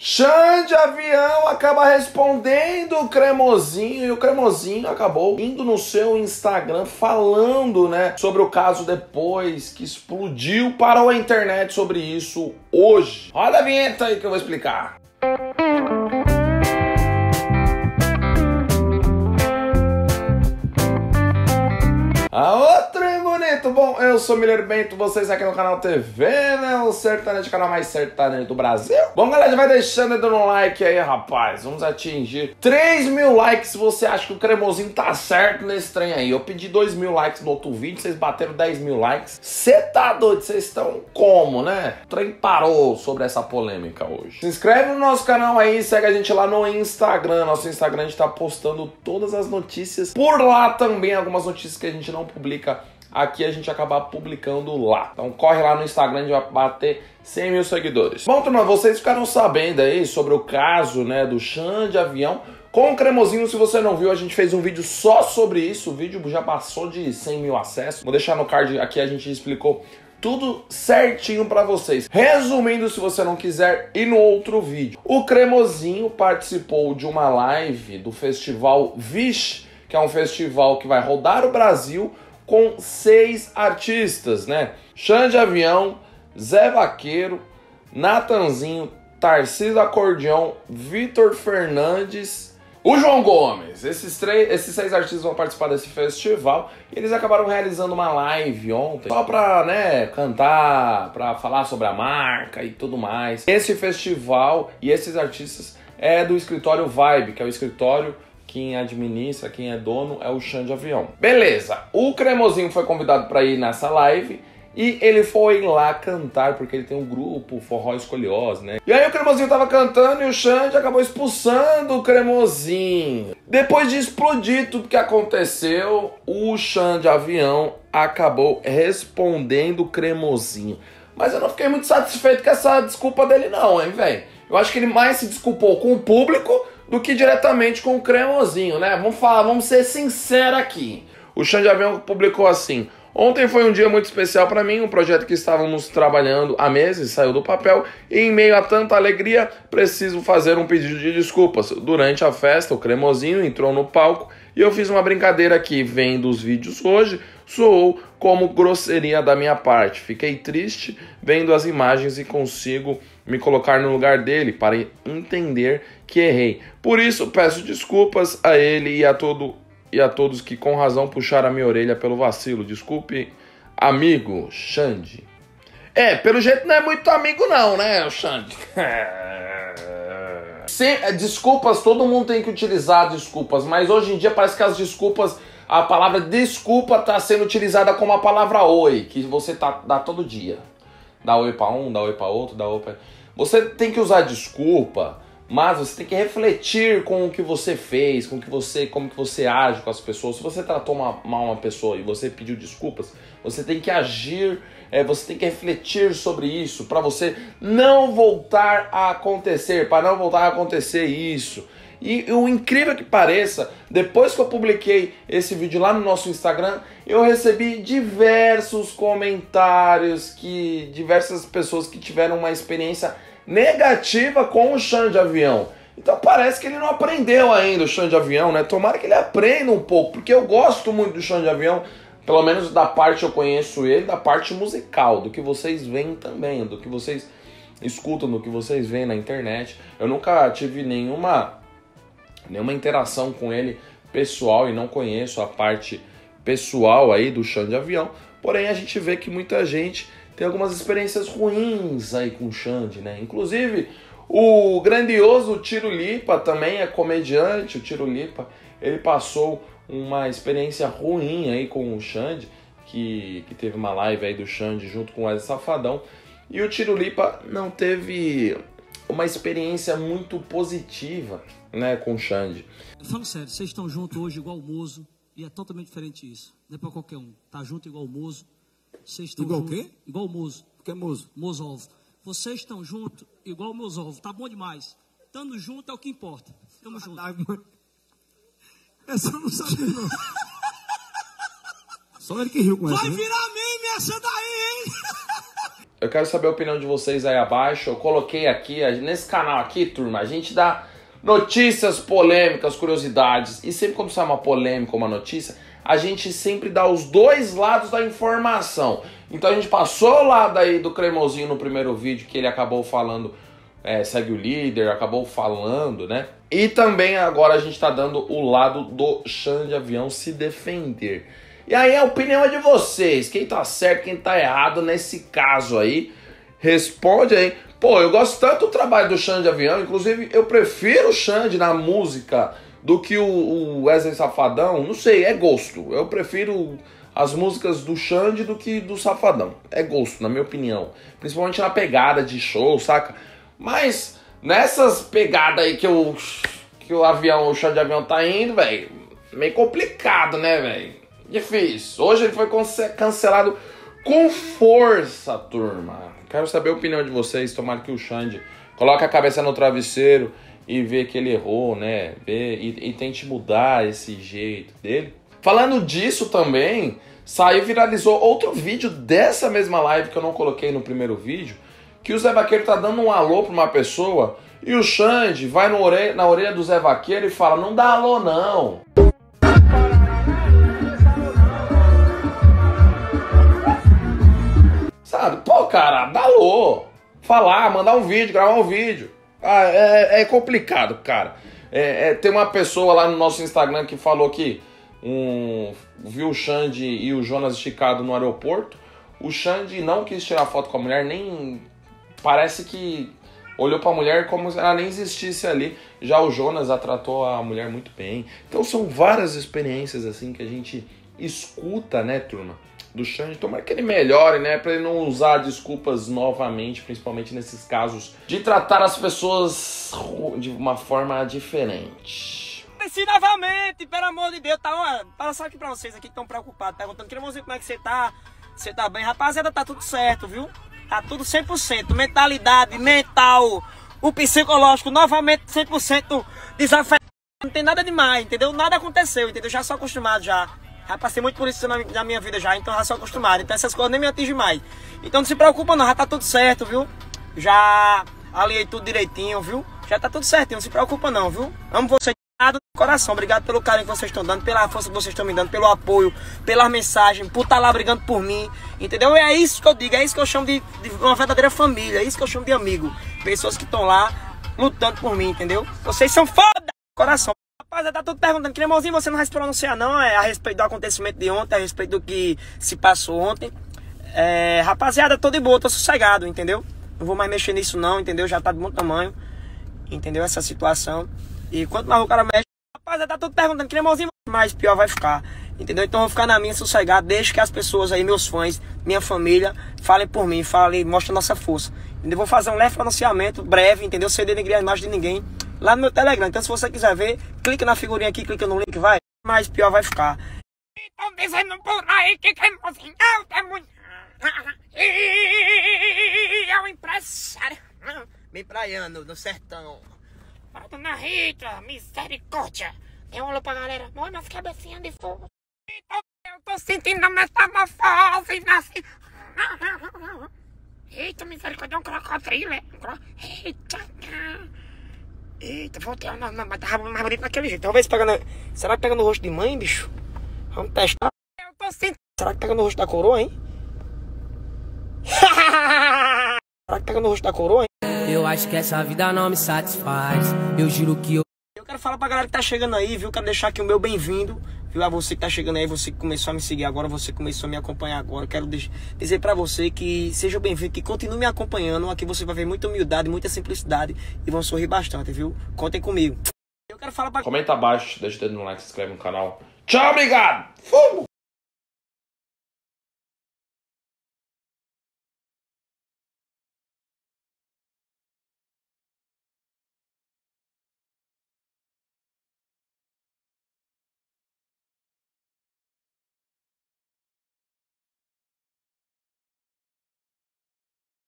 Xand Avião acaba respondendo o Cremosinho, e o Cremosinho acabou indo no seu Instagram falando, né, sobre o caso depois que explodiu, parou a internet sobre isso hoje. Olha a vinheta aí que eu vou explicar. Aô, trem bonito! Bom, eu sou o Müller Bento, vocês aqui no canal TV, né? O sertanejo, canal mais sertanejo do Brasil. Bom, galera, já vai deixando e dando um like aí, rapaz. Vamos atingir 3 mil likes se você acha que o Cremosinho tá certo nesse trem aí. Eu pedi 2 mil likes no outro vídeo, vocês bateram 10 mil likes. Cê tá doido? Vocês estão como, né? O trem parou sobre essa polêmica hoje. Se inscreve no nosso canal aí, segue a gente lá no Instagram. Nosso Instagram a gente tá postando todas as notícias por lá também, algumas notícias que a gente não publica aqui, a gente acaba publicando lá. Então corre lá no Instagram, a gente vai bater 100 mil seguidores. Bom, turma, vocês ficaram sabendo aí sobre o caso, né, do Xand Avião com o Cremosinho. Se você não viu, a gente fez um vídeo só sobre isso. O vídeo já passou de 100 mil acessos. Vou deixar no card aqui, a gente explicou tudo certinho pra vocês. Resumindo, se você não quiser ir no outro vídeo, o Cremosinho participou de uma live do Festival Vish, que é um festival que vai rodar o Brasil com 6 artistas, né? Xand Avião, Zé Vaqueiro, Natanzinho, Tarcísio Acordeão, Vitor Fernandes, o João Gomes. Esses seis artistas vão participar desse festival e eles acabaram realizando uma live ontem só pra, né, cantar, pra falar sobre a marca e tudo mais. Esse festival e esses artistas é do escritório Vibe, que é o escritório quem administra, quem é dono, é o Xand Avião. Beleza, o Cremosinho foi convidado para ir nessa live e ele foi lá cantar, porque ele tem um grupo, Forró Escoliose, né? E aí o Cremosinho tava cantando e o Xand acabou expulsando o Cremosinho. Depois de explodir tudo que aconteceu, o Xand Avião acabou respondendo o Cremosinho. Mas eu não fiquei muito satisfeito com essa desculpa dele não, hein, velho? Eu acho que ele mais se desculpou com o público do que diretamente com o Cremosinho, né? Vamos ser sinceros aqui. O Xand Avião publicou assim: ontem foi um dia muito especial para mim, um projeto que estávamos trabalhando há meses, saiu do papel e em meio a tanta alegria, preciso fazer um pedido de desculpas. Durante a festa, o Cremosinho entrou no palco e eu fiz uma brincadeira que, vendo os vídeos hoje, soou como grosseria da minha parte. Fiquei triste vendo as imagens e consigo me colocar no lugar dele para entender que errei. Por isso, peço desculpas a ele e a todos que com razão puxaram a minha orelha pelo vacilo. Desculpe, amigo Xand. É, pelo jeito não é muito amigo não, né, Xand? Desculpas, todo mundo tem que utilizar desculpas, mas hoje em dia parece que as desculpas, a palavra desculpa tá sendo utilizada como a palavra oi, que você dá todo dia. Dá oi pra um, dá oi pra outro, dá oi pra... Você tem que usar desculpa, mas você tem que refletir com o que você fez, com o que você, como que você age com as pessoas. Se você tratou mal uma pessoa e você pediu desculpas, você tem que agir, você tem que refletir sobre isso para você não voltar a acontecer, para não voltar a acontecer isso. E o incrível que pareça, depois que eu publiquei esse vídeo lá no nosso Instagram, eu recebi diversos comentários, que diversas pessoas que tiveram uma experiência negativa com o Xand Avião. Então parece que ele não aprendeu ainda, o Xand Avião, né? Tomara que ele aprenda um pouco, porque eu gosto muito do Xand Avião, pelo menos da parte eu conheço ele, da parte musical, do que vocês veem também, do que vocês escutam, do que vocês veem na internet. Eu nunca tive nenhuma interação com ele pessoal e não conheço a parte pessoal aí do Xand Avião, porém a gente vê que muita gente tem algumas experiências ruins aí com o Xand, né? Inclusive, o grandioso Tirulipa também é comediante. O Tirulipa, ele passou uma experiência ruim aí com o Xand, que teve uma live aí do Xand junto com o Wesley Safadão. E o Tirulipa não teve uma experiência muito positiva, né, com o Xand. Fala sério, vocês estão juntos hoje igual o Mozo, e é totalmente diferente isso. Não é pra qualquer um. Tá junto igual o Mozo. Vocês estão igual o quê? Igual o Mozo. O que é Mozo? Mozov. Vocês estão juntos igual o Mozov. Tá bom demais. Estando junto é o que importa. Estamos juntos. Essa eu não sabia, não. Só ele que riu com essa. Vai virar meme essa daí, hein? Eu quero saber a opinião de vocês aí abaixo. Eu coloquei aqui, nesse canal aqui, turma, a gente dá notícias, polêmicas, curiosidades. E sempre quando sai uma polêmica, uma notícia, a gente sempre dá os dois lados da informação. Então a gente passou o lado aí do Cremosinho no primeiro vídeo, que ele acabou falando, segue o líder, acabou falando, né? E também agora a gente tá dando o lado do Xand Avião se defender. E aí a opinião é de vocês, quem tá certo, quem tá errado nesse caso aí, responde aí. Pô, eu gosto tanto do trabalho do Xand Avião, inclusive eu prefiro o Xand na música do que o Wesley Safadão, não sei, é gosto. Eu prefiro as músicas do Xand do que do Safadão, é gosto, na minha opinião. Principalmente na pegada de show, saca? Mas nessas pegadas aí que o Xand Avião tá indo, velho, meio complicado, né, velho? Difícil. Hoje ele foi cancelado com força, turma. Quero saber a opinião de vocês. Tomara que o Xand coloque a cabeça no travesseiro e vê que ele errou, né? E tente mudar esse jeito dele. Falando disso também, viralizou outro vídeo dessa mesma live que eu não coloquei no primeiro vídeo, que o Zé Vaqueiro tá dando um alô pra uma pessoa e o Xand vai na orelha do Zé Vaqueiro e fala: não dá alô não. Pô, cara, dá alô, falar, mandar um vídeo, gravar um vídeo. É complicado, cara. Tem uma pessoa lá no nosso Instagram que falou que viu o Xand e o Jonas esticado no aeroporto. O Xand não quis tirar foto com a mulher, nem parece que olhou pra mulher como se ela nem existisse ali. Já o Jonas a tratou a mulher muito bem. Então são várias experiências assim que a gente escuta, né, turma? Do Xand, tomara que ele melhore, né? Pra ele não usar desculpas novamente, principalmente nesses casos de tratar as pessoas de uma forma diferente. Desci novamente, pelo amor de Deus, tá? Passar aqui pra vocês aqui que estão preocupados, perguntando: Cremosinho, como é que você tá? Você tá bem? Rapaziada, tá tudo certo, viu? Tá tudo 100%. Mentalidade, mental, o psicológico, novamente 100% desafetado. Não tem nada demais, entendeu? Nada aconteceu, entendeu? Já sou acostumado já. Já passei muito por isso na minha vida já, então já sou acostumado. Então essas coisas nem me atingem mais. Então não se preocupa não, já tá tudo certo, viu? Já aliei tudo direitinho, viu? Já tá tudo certinho, não se preocupa não, viu? Amo vocês do coração. Obrigado pelo carinho que vocês estão dando, pela força que vocês estão me dando, pelo apoio, pelas mensagens, por estar lá brigando por mim, entendeu? E é isso que eu digo, é isso que eu chamo de uma verdadeira família, é isso que eu chamo de amigo. Pessoas que estão lá lutando por mim, entendeu? Vocês são foda do coração. Mas tá tudo perguntando: Cremosinho, você não vai se pronunciar não a respeito do acontecimento de ontem, a respeito do que se passou ontem? Rapaziada, tô de boa, tô sossegado, entendeu? Não vou mais mexer nisso não, entendeu? Já tá de bom tamanho, entendeu? Essa situação. E quanto mais o cara mexe, rapaziada, tá tudo perguntando: Cremosinho, mais pior vai ficar, entendeu? Então eu vou ficar na minha sossegado, deixa que as pessoas aí, meus fãs, minha família, falem por mim, falem, mostrem a nossa força. Eu vou fazer um leve pronunciamento, breve, entendeu? Sem denegrir a imagem de ninguém, lá no meu Telegram. Então se você quiser ver, clica na figurinha aqui, clica no link, vai. Mas pior vai ficar. Estão dizendo por aí que Cremosinho é o demônio. E é um empresário. Bem praiano, no sertão. Para Dona Rita, misericórdia. Tem um alô pra galera. Morre minhas cabecinhas de fogo. Então eu tô sentindo metamorfose. Nasci. Eita, misericórdia, é um crocodilo. Eita, eita, voltei, mas tava mais bonito daquele jeito. Talvez pegando. Será que pega no rosto de mãe, bicho? Vamos testar. Eu tô sentindo. Será que pega no rosto da coroa, hein? Será que pega no rosto da coroa, hein? Eu acho que essa vida não me satisfaz. Eu juro que eu. Eu quero falar pra galera que tá chegando aí, viu? Quero deixar aqui o meu bem-vindo, viu? A você que tá chegando aí, você que começou a me seguir agora, você que começou a me acompanhar agora. Quero dizer pra você que seja bem-vindo, que continue me acompanhando. Aqui você vai ver muita humildade, muita simplicidade e vão sorrir bastante, viu? Contem comigo. Eu quero falar pra... Comenta abaixo, deixa o dedo no like, se inscreve no canal. Tchau, obrigado! Fumo!